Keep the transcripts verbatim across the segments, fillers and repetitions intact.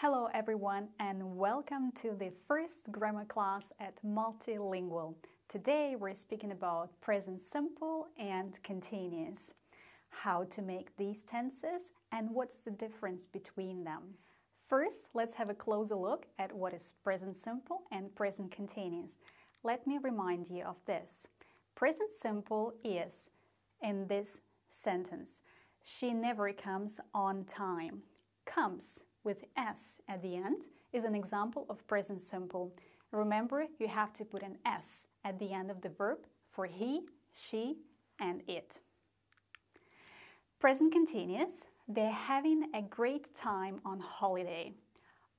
Hello everyone and welcome to the first grammar class at Multilingual. Today we're speaking about present simple and continuous, how to make these tenses and what's the difference between them. First, let's have a closer look at what is present simple and present continuous. Let me remind you of this. Present simple is, in this sentence, she never comes on time. Comes with S at the end is an example of present simple. Remember, you have to put an S at the end of the verb for he, she, and it. Present continuous, they're having a great time on holiday.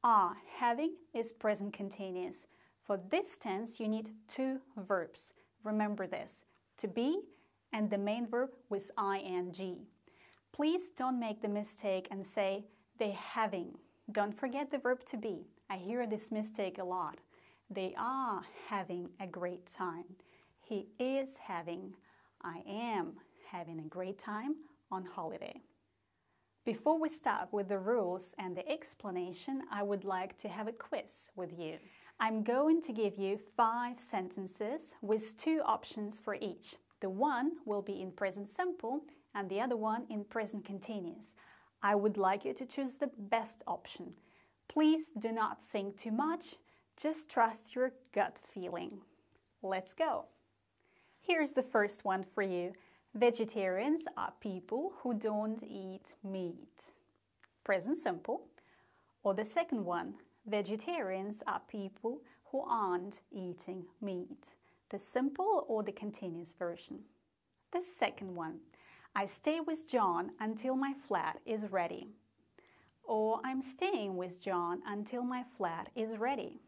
Are having is present continuous. For this tense, you need two verbs. Remember this, to be and the main verb with ing. Please don't make the mistake and say, they having. Don't forget the verb to be. I hear this mistake a lot. They are having a great time. He is having. I am having a great time on holiday. Before we start with the rules and the explanation, I would like to have a quiz with you. I'm going to give you five sentences with two options for each. The one will be in present simple and the other one in present continuous. I would like you to choose the best option. Please do not think too much, just trust your gut feeling. Let's go! Here's the first one for you. Vegetarians are people who don't eat meat. Present simple. Or the second one, vegetarians are people who aren't eating meat. The simple or the continuous version. The second one. I stay with John until my flat is ready. Or I'm staying with John until my flat is ready.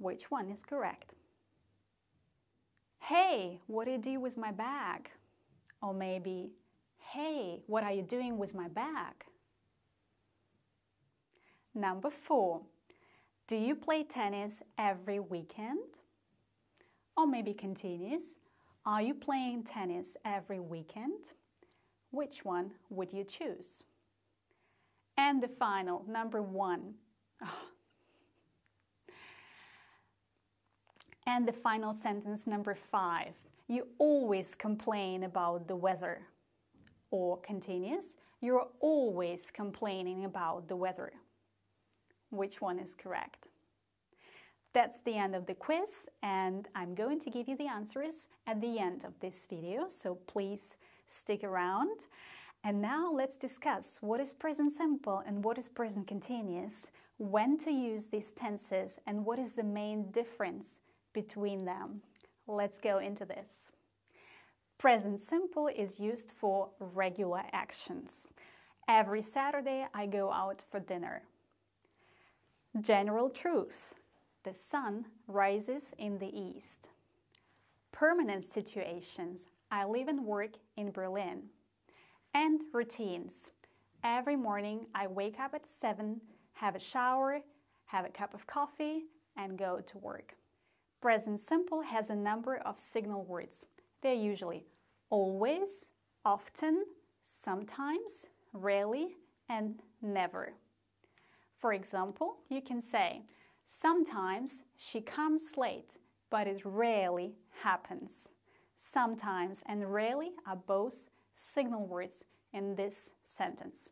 Which one is correct? Hey, what do you do with my bag? Or maybe, hey, what are you doing with my bag? Number four. Do you play tennis every weekend? Or maybe continuous. Are you playing tennis every weekend? Which one would you choose? And the final, number one. Oh. And the final sentence, number five. You always complain about the weather. Or continuous, you're always complaining about the weather. Which one is correct? That's the end of the quiz, and I'm going to give you the answers at the end of this video, so please stick around. And now let's discuss what is present simple and what is present continuous, when to use these tenses, and what is the main difference between them. Let's go into this. Present simple is used for regular actions. Every Saturday I go out for dinner. General truths. The sun rises in the east. Permanent situations. I live and work in Berlin. And routines. Every morning I wake up at seven, have a shower, have a cup of coffee, and go to work. Present simple has a number of signal words. They're usually always, often, sometimes, rarely, and never. For example, you can say, sometimes she comes late, but it rarely happens. Sometimes and rarely are both signal words in this sentence.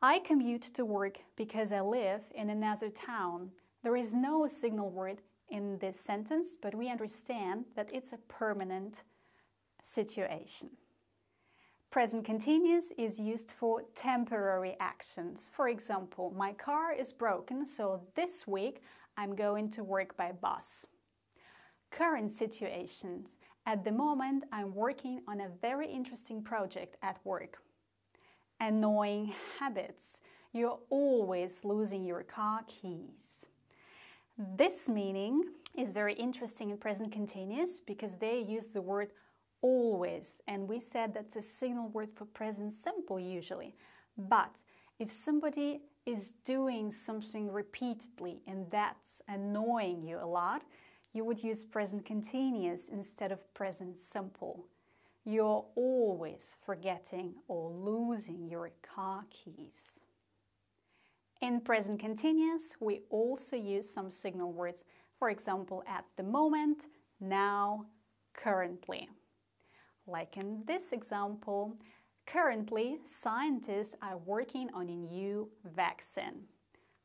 I commute to work because I live in another town. There is no signal word in this sentence, but we understand that it's a permanent situation. Present continuous is used for temporary actions. For example, my car is broken, so this week I'm going to work by bus. Current situations. At the moment I'm working on a very interesting project at work. Annoying habits. You're always losing your car keys. This meaning is very interesting in present continuous because they use the word always, and we said that's a signal word for present simple usually. But if somebody is doing something repeatedly and that's annoying you a lot, you would use present continuous instead of present simple. You're always forgetting or losing your car keys. In present continuous, we also use some signal words, for example, at the moment, now, currently. Like in this example, currently, scientists are working on a new vaccine.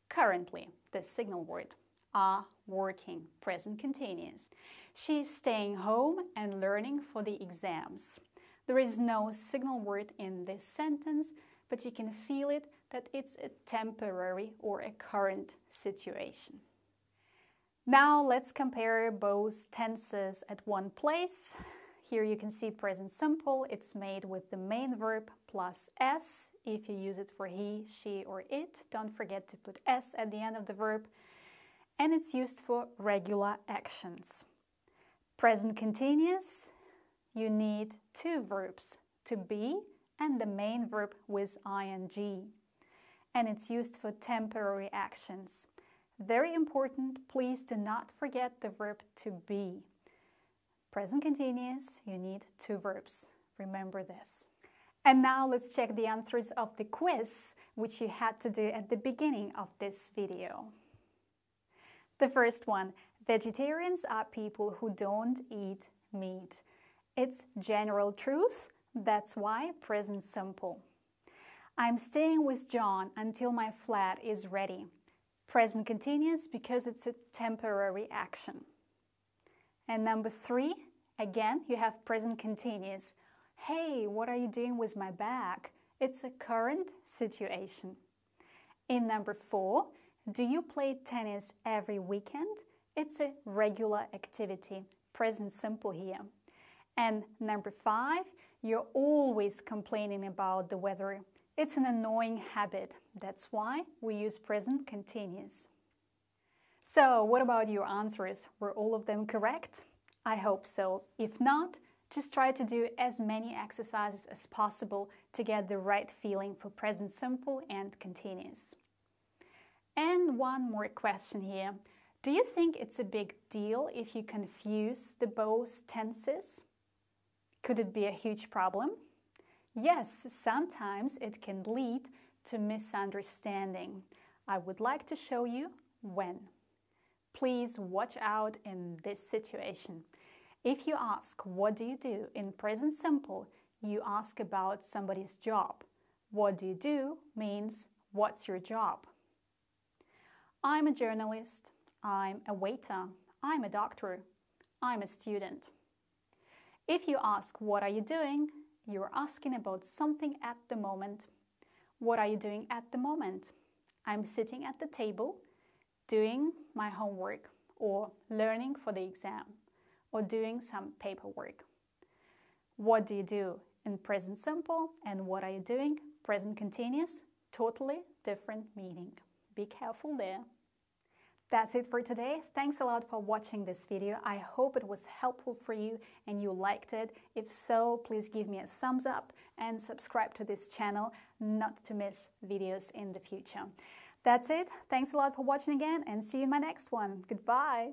Currently, the signal word, are working, present continuous. She's staying home and learning for the exams. There is no signal word in this sentence, but you can feel it that it's a temporary or a current situation. Now let's compare both tenses at one place. Here you can see present simple. It's made with the main verb plus S. If you use it for he, she, or it, don't forget to put S at the end of the verb. And it's used for regular actions. Present continuous, you need two verbs, to be and the main verb with ing. And it's used for temporary actions. Very important, please do not forget the verb to be. Present continuous, you need two verbs. Remember this. And now let's check the answers of the quiz, which you had to do at the beginning of this video. The first one, vegetarians are people who don't eat meat. It's general truth, that's why present simple. I'm staying with John until my flat is ready. Present continuous because it's a temporary action. And number three, again, you have present continuous. Hey, what are you doing with my bag? It's a current situation. In number four, do you play tennis every weekend? It's a regular activity. Present simple here. And number five, you're always complaining about the weather. It's an annoying habit. That's why we use present continuous. So, what about your answers? Were all of them correct? I hope so. If not, just try to do as many exercises as possible to get the right feeling for present simple and continuous. And one more question here. Do you think it's a big deal if you confuse the both tenses? Could it be a huge problem? Yes, sometimes it can lead to misunderstanding. I would like to show you when. Please watch out in this situation. If you ask, what do you do? In present simple, you ask about somebody's job. What do you do means, what's your job? I'm a journalist. I'm a waiter. I'm a doctor. I'm a student. If you ask, what are you doing? You're asking about something at the moment. What are you doing at the moment? I'm sitting at the table, doing my homework, or learning for the exam, or doing some paperwork. What do you do in present simple, and what are you doing? Present continuous, totally different meaning. Be careful there. That's it for today. Thanks a lot for watching this video. I hope it was helpful for you and you liked it. If so, please give me a thumbs up and subscribe to this channel not to miss videos in the future. That's it. Thanks a lot for watching again and see you in my next one. Goodbye.